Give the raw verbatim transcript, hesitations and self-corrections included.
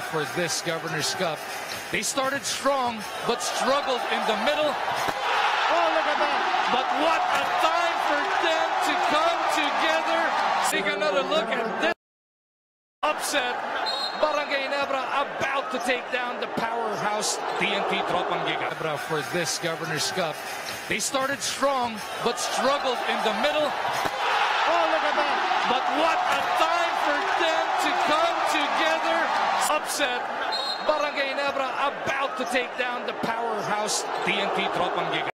now for this Governor's Cup. They started strong, but struggled in the middle. Oh, look at that. But what a time for them to come together. Take another look at this upset. Barangay Ginebra about to take down the powerhouse T N T Tropang Giga. For this Governor's Cup. They started strong, but struggled in the middle. Oh, look at that. But what a time for them to come together. Upset. Barangay Ginebra about to take down the powerhouse T N T Tropang Giga.